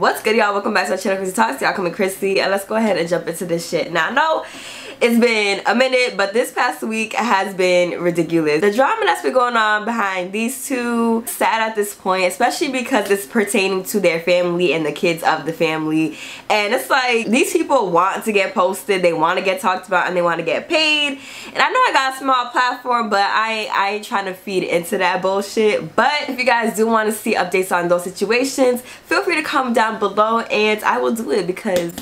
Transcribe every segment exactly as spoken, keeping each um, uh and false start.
What's good, y'all? Welcome back to my channel, Chrissyy Talks. Y'all coming Chrissy, and let's go ahead and jump into this shit. Now, I know it's been a minute, but this past week has been ridiculous. The drama that's been going on behind these two, sad at this point, especially because it's pertaining to their family and the kids of the family. And it's like, these people want to get posted, they want to get talked about, and they want to get paid. And I know I got a small platform, but I, I ain't trying to feed into that bullshit. But if you guys do want to see updates on those situations, feel free to comment down below and I will do it, because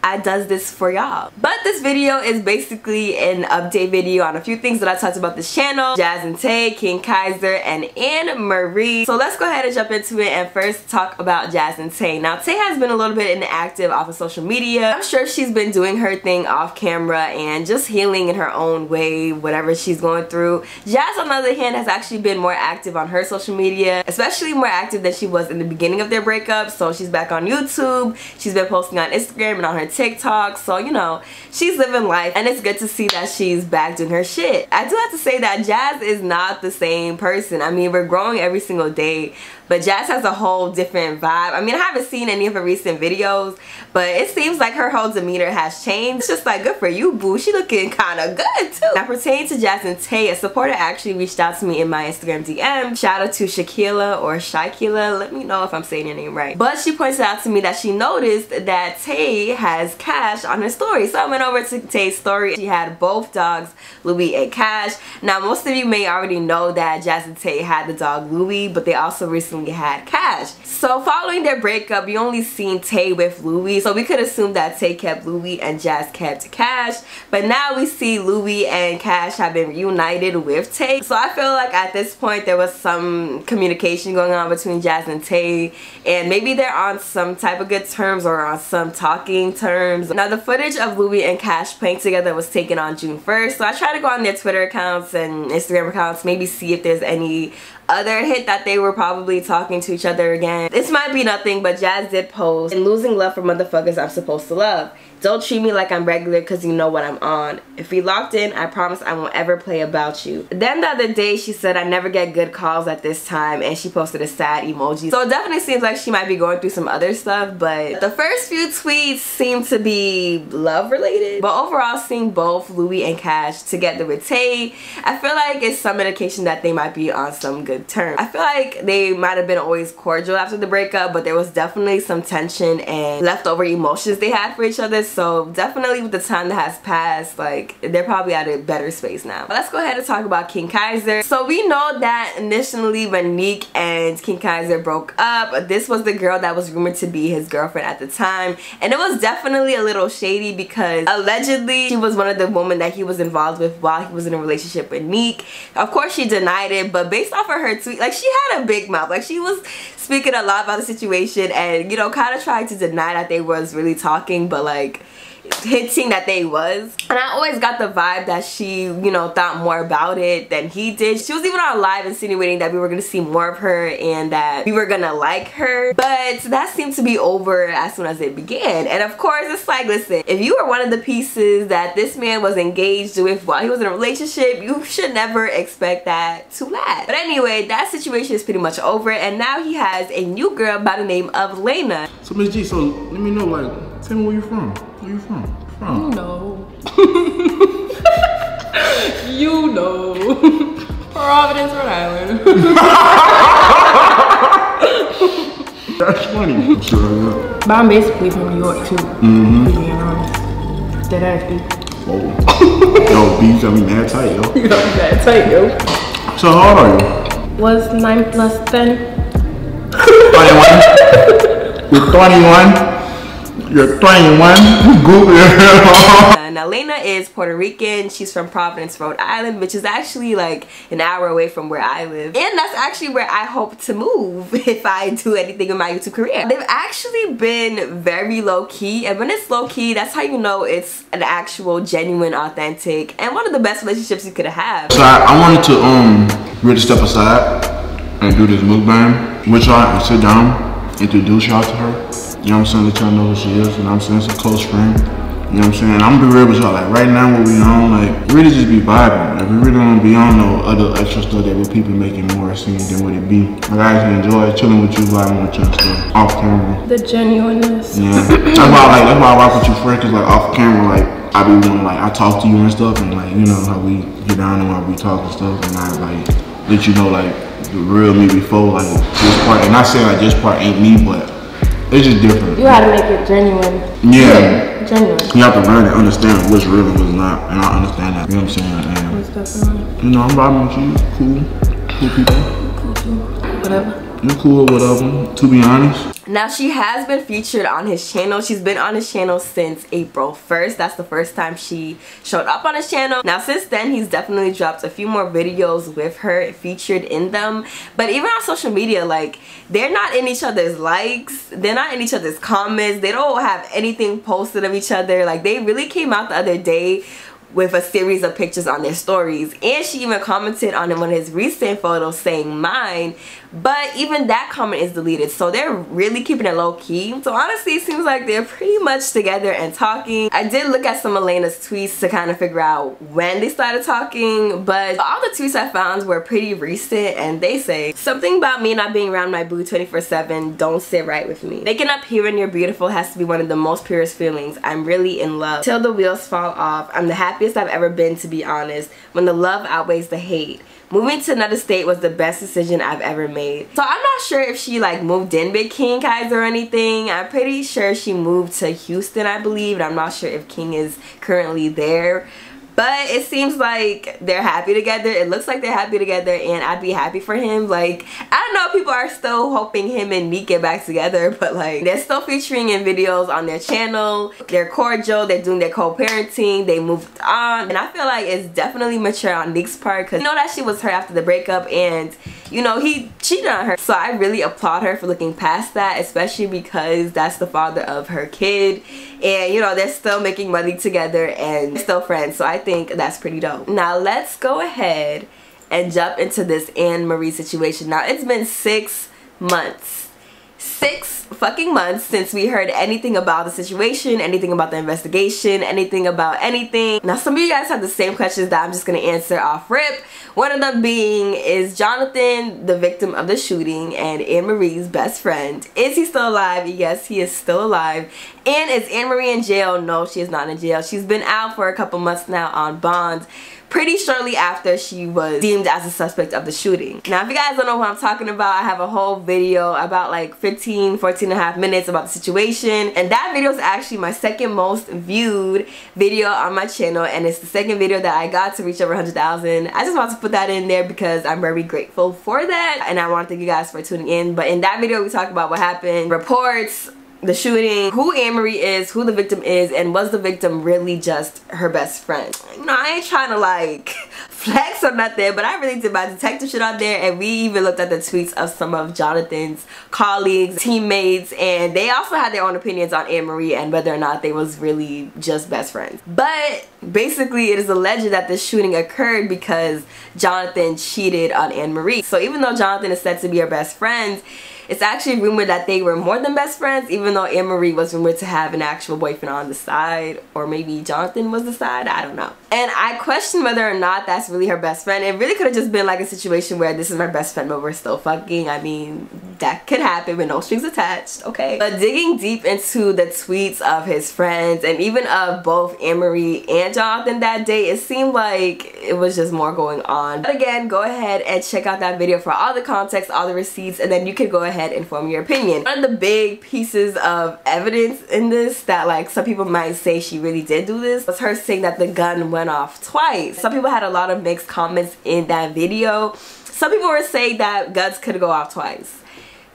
I does this for y'all. But this video is basically an update video on a few things that I talked about this channel: Jazz and Tay, King Kaiser, and Anne Marie. So let's go ahead and jump into it and first talk about Jazz and Tay. Now, Tay has been a little bit inactive off of social media. I'm sure she's been doing her thing off camera and just healing in her own way, whatever she's going through. Jazz, on the other hand, has actually been more active on her social media, especially more active than she was in the beginning of their breakup. So she's back on YouTube, she's been posting on Instagram and on her TikTok, so you know, she's living life, and it's good to see that she's back doing her shit. I do have to say that Jazz is not the same person. I mean, we're growing every single day, but Jazz has a whole different vibe. I mean, I haven't seen any of her recent videos, but it seems like her whole demeanor has changed. It's just like, good for you, boo. She looking kind of good too. Now, pertaining to Jazz and Tay, a supporter actually reached out to me in my Instagram D M. Shout out to Shaquila or Shaquila. Let me know if I'm saying your name right. But she pointed out to me that she noticed that Tay had Kash on her story. So I went over to Tay's story. She had both dogs, Louie and Kash. Now, most of you may already know that Jazz and Tay had the dog Louie, but they also recently had Kash. So following their breakup, we only seen Tay with Louie, so we could assume that Tay kept Louie and Jazz kept Kash. But now we see Louie and Kash have been reunited with Tay. So I feel like at this point there was some communication going on between Jazz and Tay, and maybe they're on some type of good terms or on some talking terms. Now, the footage of Louie and Kash playing together was taken on June first, so I try to go on their Twitter accounts and Instagram accounts, maybe see if there's any other hint that they were probably talking to each other again. This might be nothing, but Jazz did post, "In losing love for motherfuckers I'm supposed to love. Don't treat me like I'm regular, cause you know what I'm on. If we locked in, I promise I won't ever play about you." Then the other day she said, "I never get good calls at this time," and she posted a sad emoji. So it definitely seems like she might be going through some other stuff, but the first few tweets seem to be love related. But overall, seeing both Louie and Kash together with Tay, I feel like it's some indication that they might be on some good terms. I feel like they might have been always cordial after the breakup, but there was definitely some tension and leftover emotions they had for each other. So definitely with the time that has passed, like, they're probably at a better space now. But let's go ahead and talk about King Kaiser. So we know that initially when Nique and King Kaiser broke up, this was the girl that was rumored to be his girlfriend at the time. And it was definitely a little shady because allegedly she was one of the women that he was involved with while he was in a relationship with Nique. Of course she denied it, but based off of her tweet, like, she had a big mouth. Like, she was speaking a lot about the situation and, you know, kind of tried to deny that they was really talking, but like, hinting that they was. And I always got the vibe that she, you know, thought more about it than he did. She was even on live insinuating that we were gonna see more of her and that we were gonna like her, but that seemed to be over as soon as it began. And of course, it's like, listen, if you were one of the pieces that this man was engaged with while he was in a relationship, you should never expect that to last. But anyway, that situation is pretty much over, and now he has a new girl by the name of Laina. So Miss G, so let me know, like, tell me where you're from. Where you from? From? You know. You know. Providence, Rhode Island. That's funny. Sure. But I'm basically from New York too. Mm-hmm. You know, that ass beat. Oh. Yo, beats, I mean, mad tight, yo. You got me mad tight, yo. So how old are you? Was nine plus ten. twenty-one. You're twenty-one. You're twenty-one. Now, Laina is Puerto Rican. She's from Providence, Rhode Island, which is actually like an hour away from where I live. And that's actually where I hope to move if I do anything in my YouTube career. They've actually been very low-key. And when it's low-key, that's how you know it's an actual, genuine, authentic, and one of the best relationships you could have. So I, I wanted to um really step aside and do this mukbang with y'all and sit down, introduce y'all to her. You know what I'm saying? Let y'all know who she is, and I'm saying it's a close friend. You know what I'm saying? I'm gonna be real with y'all. Like right now, what we on, like, we really just be vibing. Like we really don't be on no other extra stuff that we people making more scene than what it be. Like I actually enjoy chilling with you, vibing with you and stuff off camera. The genuineness. Yeah, that's why like that's why I rock with you first, cause like off camera, like I be doing, like I talk to you and stuff, and like you know how we get down and how we talk and stuff, and I like let you know like the real me before like this part. And I say like this part ain't me, but it's just different. You gotta make it genuine. Yeah. Genuine. You have to learn and understand what's real and what's not, and I understand that. You know what I'm saying? And, you know, I'm vibing with you. Cool, cool people. Cool, cool. Whatever. You're cool, whatever. To be honest. Now she has been featured on his channel. She's been on his channel since April first. That's the first time she showed up on his channel. Now since then, he's definitely dropped a few more videos with her featured in them. But even on social media, like, they're not in each other's likes, they're not in each other's comments, they don't have anything posted of each other. Like, they really came out the other day with a series of pictures on their stories, and she even commented on one of his recent photos saying mine, but even that comment is deleted, so they're really keeping it low-key. So honestly, it seems like they're pretty much together and talking. I did look at some of Laina's tweets to kind of figure out when they started talking, but all the tweets I found were pretty recent, and they say something about me not being around my boo twenty-four seven don't sit right with me. Waking up here and you're beautiful has to be one of the most purest feelings. I'm really in love till the wheels fall off. I'm the happiest Happiest I've ever been, to be honest, when the love outweighs the hate. Moving to another state was the best decision I've ever made. So I'm not sure if she like moved in with King Kaiser or anything. I'm pretty sure she moved to Houston, I believe, and I'm not sure if King is currently there. But it seems like they're happy together. It looks like they're happy together, and I'd be happy for him. Like, I don't know, people are still hoping him and Nique get back together, but like, they're still featuring in videos on their channel. They're cordial, they're doing their co-parenting, they moved on. And I feel like it's definitely mature on Nique's part, because you know that she was hurt after the breakup, and you know, he cheated on her. So I really applaud her for looking past that, especially because that's the father of her kid. And you know, they're still making money together and still friends. So I think think that's pretty dope. Now let's go ahead and jump into this Anne Marie situation. Now it's been six months, six fucking months since we heard anything about the situation, anything about the investigation, anything about anything. Now some of you guys have the same questions that I'm just gonna answer off rip. One of them being, is Jonathan the victim of the shooting and Anne Marie's best friend? Is he still alive? Yes, he is still alive. And is Anne Marie in jail? No, she is not in jail. She's been out for a couple months now on bond, pretty shortly after she was deemed as a suspect of the shooting. Now, if you guys don't know what I'm talking about, I have a whole video about like fifteen, fourteen and a half minutes about the situation. And that video is actually my second most viewed video on my channel. And it's the second video that I got to reach over one hundred thousand. I just wanted to put that in there because I'm very grateful for that. And I want to thank you guys for tuning in. But in that video, we talk about what happened, reports, the shooting, who Anne Marie is, who the victim is, and was the victim really just her best friend? You know, I ain't trying to like flex or nothing, but I really did my detective shit out there, and we even looked at the tweets of some of Jonathan's colleagues, teammates, and they also had their own opinions on Anne Marie and whether or not they was really just best friends. But basically, it is alleged that this shooting occurred because Jonathan cheated on Anne Marie. So even though Jonathan is said to be her best friend, it's actually rumored that they were more than best friends, even though Anne Marie was rumored to have an actual boyfriend on the side, or maybe Jonathan was the side, I don't know. And I question whether or not that's really her best friend. It really could have just been like a situation where this is my best friend but we're still fucking. I mean, that could happen with no strings attached, okay? But digging deep into the tweets of his friends and even of both Anne Marie and Jonathan that day, it seemed like it was just more going on. But again, go ahead and check out that video for all the context, all the receipts, and then you can go ahead and form your opinion. One of the big pieces of evidence in this that like some people might say she really did do this was her saying that the gun went off twice. Some people had a lot of mixed comments in that video. Some people were saying that guns could go off twice.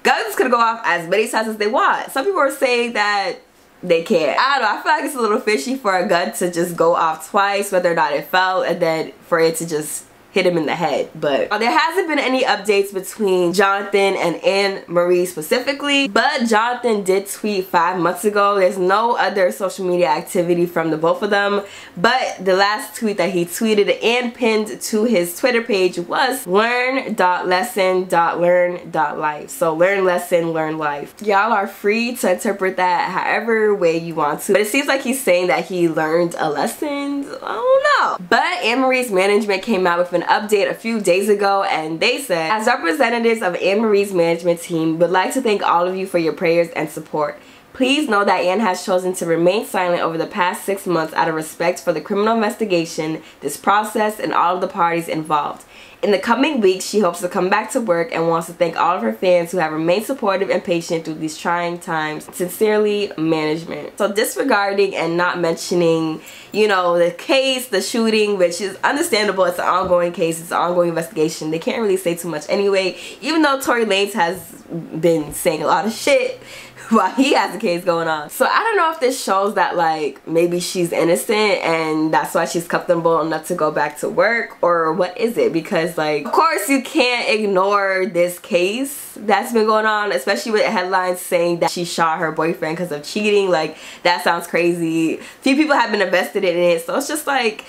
Guns could go off as many times as they want. Some people were saying that they can't. I don't know, I feel like it's a little fishy for a gun to just go off twice, whether or not it fell, and then for it to just hit him in the head. But uh, there hasn't been any updates between Jonathan and Anne Marie specifically, but Jonathan did tweet five months ago. There's no other social media activity from the both of them, but the last tweet that he tweeted and pinned to his Twitter page was learn dot lesson dot learn dot life. So learn lesson, learn life. Y'all are free to interpret that however way you want to, but it seems like he's saying that he learned a lesson. I don't know. But Anne Marie's management came out with an update a few days ago, and they said, as representatives of Anne Marie's management team, we'd like to thank all of you for your prayers and support. Please know that Anne has chosen to remain silent over the past six months out of respect for the criminal investigation, this process, and all of the parties involved. In the coming weeks, she hopes to come back to work and wants to thank all of her fans who have remained supportive and patient through these trying times. Sincerely, management. So disregarding and not mentioning, you know, the case, the shooting, which is understandable. It's an ongoing case. It's an ongoing investigation. They can't really say too much anyway, even though Tori Lanez has been saying a lot of shit while he has the case going on. So I don't know if this shows that, like, maybe she's innocent and that's why she's comfortable enough to go back to work, or what is it? Because, like, of course you can't ignore this case that's been going on, especially with headlines saying that she shot her boyfriend because of cheating. Like, that sounds crazy. Few people have been invested in it, so it's just like,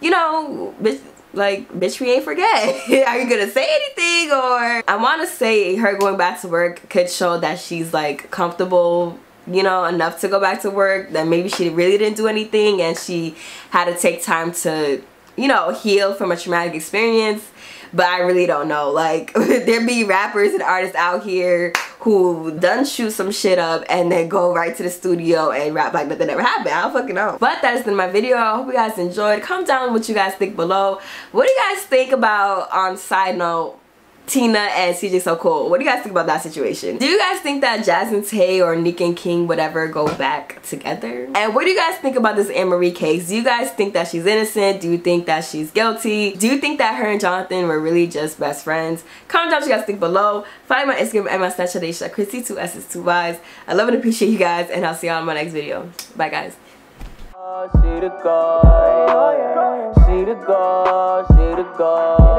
you know, bitch, like, bitch, we ain't forget. Are you gonna say anything? Or I want to say her going back to work could show that she's, like, comfortable, you know, enough to go back to work, that maybe she really didn't do anything and she had to take time to, you know, heal from a traumatic experience. But I really don't know. Like, there be rappers and artists out here who done shoot some shit up and then go right to the studio and rap like nothing ever happened. I don't fucking know. But that's been my video. I hope you guys enjoyed. Comment down what you guys think below. What do you guys think about, on side note, Tina and C J So Cool? What do you guys think about that situation? Do you guys think that Jazz and Tay or Nique and King, whatever, go back together? And what do you guys think about this Anne Marie case? Do you guys think that she's innocent? Do you think that she's guilty? Do you think that her and Jonathan were really just best friends? Comment down what you guys think below. Find my Instagram and my Snapchat, Chrissyy, two S's, two Y's. I love and appreciate you guys, and I'll see y'all in my next video. Bye, guys. Oh, she the girl, oh, yeah. She the girl, she the girl.